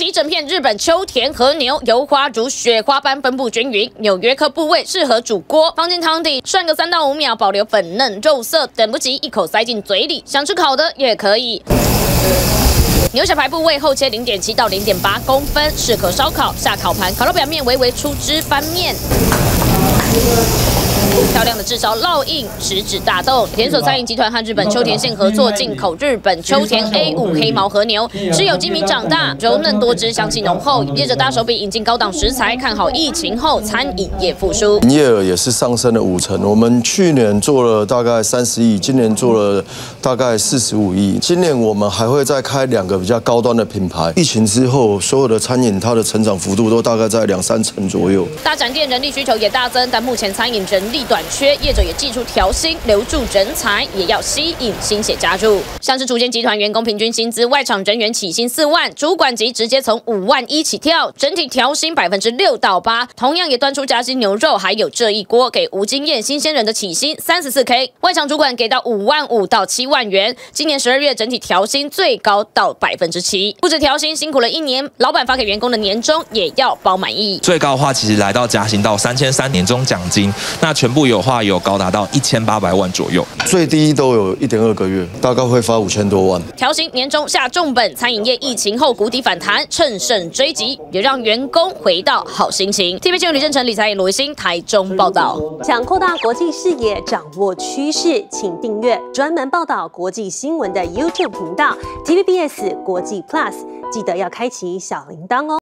起一整片日本秋田和牛油花如雪花般分布均匀，纽约客部位适合煮锅，放进汤底涮个3到5秒，保留粉嫩肉色，等不及一口塞进嘴里。想吃烤的也可以。 牛小排部位厚切0.7到0.8公分，适合烧烤。下烤盘，烤肉表面微微出汁，翻面。漂亮的炙烧烙印食指大动。连锁餐饮集团和日本秋田县合作进口日本秋田 A5 黑毛和牛，吃有机米长大，柔嫩多汁，香气浓厚。业者大手笔引进高档食材，看好疫情后餐饮业复苏。营业额也是上升了5成，我们去年做了大概30亿，今年做了大概45亿。今年我们还会再开2个。 比较高端的品牌，疫情之后，所有的餐饮它的成长幅度都大概在2-3成左右。大展店人力需求也大增，但目前餐饮人力短缺，业者也祭出调薪，留住人才，也要吸引新血加入。像是竹间集团员工平均薪资，外场人员起薪4万，主管级直接从5万1起跳，整体调薪6%到8%。同样也端出夹心牛肉，还有这一锅给无经验新鲜人的起薪34K， 外场主管给到5万5到7万元。今年12月整体调薪最高到7%，不止调薪辛苦了1年，老板发给员工的年终也要包满意。最高的话其实来到加薪到3300年终奖金，那全部有话有高达到1800万左右，最低都有1.2个月，大概会发5000多万。调薪年终下重本，餐饮业疫情后谷底反弹，趁胜追击，也让员工回到好心情。TVBS 新闻吕正成、李财颖、罗维新台中报道。想扩大国际视野，掌握趋势，请订阅专门报道国际新闻的 YouTube 频道 TVBS。 国际 Plus， 记得要开启小铃铛哦。